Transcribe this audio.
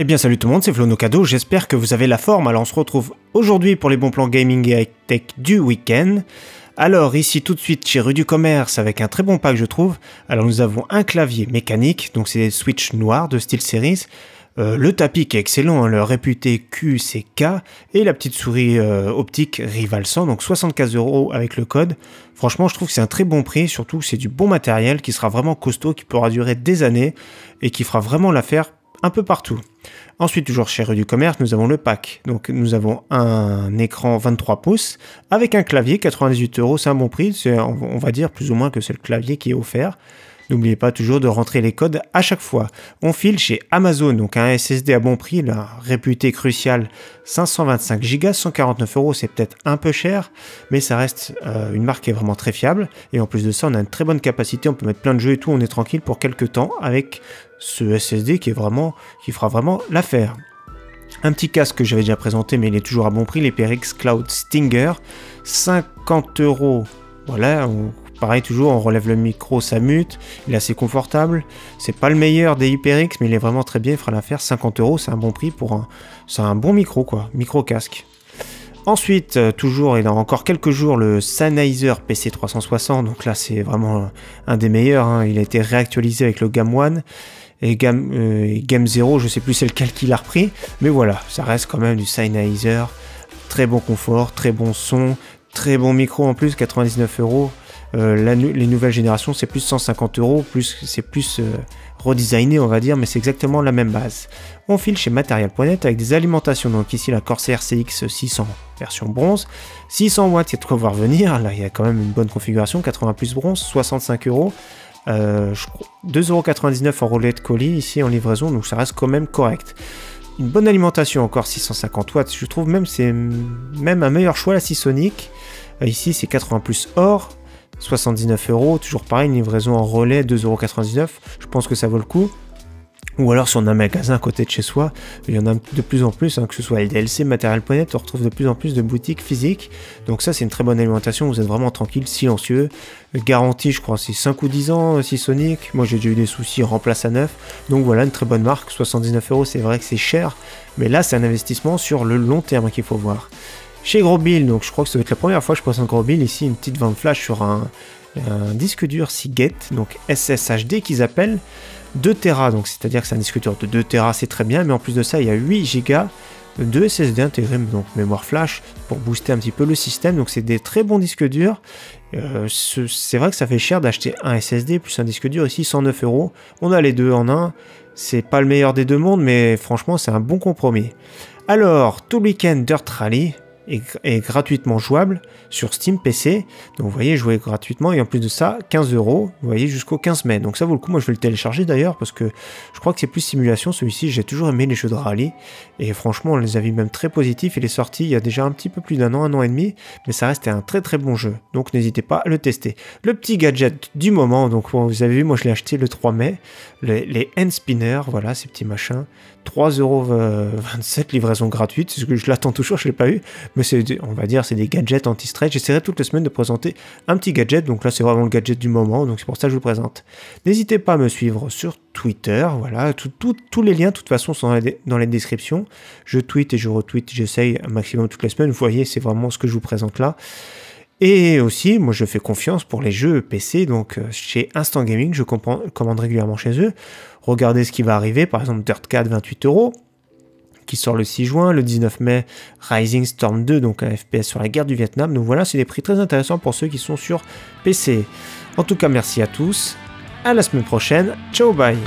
Eh bien salut tout le monde, c'est Flo Nocado, j'espère que vous avez la forme. Alors on se retrouve aujourd'hui pour les bons plans gaming et high-tech du week-end. Alors ici tout de suite chez Rue du Commerce avec un très bon pack je trouve. Alors nous avons un clavier mécanique, donc c'est des switches noirs de SteelSeries. Le tapis qui est excellent, hein, le réputé QCK. Et la petite souris optique Rival 100, donc 75 € avec le code. Franchement je trouve que c'est un très bon prix, surtout que c'est du bon matériel qui sera vraiment costaud, qui pourra durer des années et qui fera vraiment l'affaire un peu partout. Ensuite, toujours chez Rue du Commerce, nous avons le pack. Donc, nous avons un écran 23 pouces avec un clavier, 98 €, c'est un bon prix. On va dire plus ou moins que c'est le clavier qui est offert. N'oubliez pas toujours de rentrer les codes à chaque fois. On file chez Amazon, donc un SSD à bon prix, la réputé Crucial 525 Go, 149 €, c'est peut-être un peu cher, mais ça reste une marque qui est vraiment très fiable. Et en plus de ça, on a une très bonne capacité, on peut mettre plein de jeux et tout, on est tranquille pour quelques temps avec ce SSD qui fera vraiment l'affaire. Un petit casque que j'avais déjà présenté, mais il est toujours à bon prix, les Perix Cloud Stinger, 50 €. Voilà, pareil toujours, on relève le micro, ça mute, il est assez confortable, c'est pas le meilleur des HyperX, mais il est vraiment très bien, il fera l'affaire, 50 €, c'est un bon prix pour un... c'est un bon micro quoi, micro casque. Ensuite, toujours et dans encore quelques jours, le Sennheiser PC360, donc là c'est vraiment un des meilleurs, hein. Il a été réactualisé avec le Game One et Game Zero, je sais plus c'est lequel qu'il a repris, mais voilà, ça reste quand même du Sennheiser, très bon confort, très bon son, très bon micro en plus, 99 €. Les nouvelles générations c'est plus 150 €, c'est plus redesigné on va dire, mais c'est exactement la même base. On file chez Material.net avec des alimentations, donc ici la Corsair CX 600 version bronze, 600 watts, c'est de quoi voir venir, là il y a quand même une bonne configuration, 80 plus bronze, 65 €, 2,99 € en relais de colis, ici en livraison, donc ça reste quand même correct. Une bonne alimentation encore, 650 watts, je trouve même c'est même un meilleur choix la Seasonic. Ici c'est 80 plus or, 79 €, toujours pareil, une livraison en relais, 2,99 €, je pense que ça vaut le coup. Ou alors si on a un magasin à côté de chez soi, il y en a de plus en plus, hein, que ce soit LDLC, Material.net, on retrouve de plus en plus de boutiques physiques. Donc ça c'est une très bonne alimentation, vous êtes vraiment tranquille, silencieux, garantie je crois c'est 5 ou 10 ans, Seasonic, moi j'ai déjà eu des soucis, remplace à neuf. Donc voilà, une très bonne marque, 79 €, c'est vrai que c'est cher, mais là c'est un investissement sur le long terme qu'il faut voir. Chez Gros Bill, donc je crois que ça va être la première fois que je présente Gros Bill, ici une petite vente flash sur un disque dur Seagate, donc SSHD qu'ils appellent, 2 TB, donc c'est-à-dire que c'est un disque dur de 2 TB, c'est très bien, mais en plus de ça il y a 8 Go de SSD intégré, donc mémoire flash, pour booster un petit peu le système, donc c'est des très bons disques durs. C'est vrai que ça fait cher d'acheter un SSD plus un disque dur, ici 109 €, on a les deux en un, c'est pas le meilleur des deux mondes, mais franchement c'est un bon compromis. Alors, tout le week-end, Dirt Rally est gratuitement jouable sur Steam PC, donc vous voyez jouer gratuitement, et en plus de ça 15 €, vous voyez jusqu'au 15 mai, donc ça vaut le coup. Moi je vais le télécharger d'ailleurs parce que je crois que c'est plus simulation celui-ci, j'ai toujours aimé les jeux de rallye et franchement on les a vus même très positifs. Il est sorti il y a déjà un petit peu plus d'un an, un an et demi, mais ça reste un très très bon jeu, donc n'hésitez pas à le tester. Le petit gadget du moment, donc vous avez vu, moi je l'ai acheté le 3 mai, les hand spinners, voilà ces petits machins, 3,27 €, livraison gratuite, c'est ce que je l'attends toujours, je l'ai pas eu. Mais on va dire c'est des gadgets anti-stress. J'essaierai toutes les semaines de présenter un petit gadget. Donc là c'est vraiment le gadget du moment. Donc c'est pour ça que je vous présente. N'hésitez pas à me suivre sur Twitter. Voilà, tous les liens de toute façon sont dans les descriptions. Je tweet et je retweet. J'essaye un maximum toutes les semaines. Vous voyez, c'est vraiment ce que je vous présente là. Et aussi, moi je fais confiance pour les jeux PC, donc chez Instant Gaming, je commande régulièrement chez eux. Regardez ce qui va arriver, par exemple Dirt 4, 28 € qui sort le 6 juin, le 19 mai, Rising Storm 2, donc un FPS sur la guerre du Vietnam. Donc voilà, c'est des prix très intéressants pour ceux qui sont sur PC. En tout cas, merci à tous, à la semaine prochaine, ciao, bye!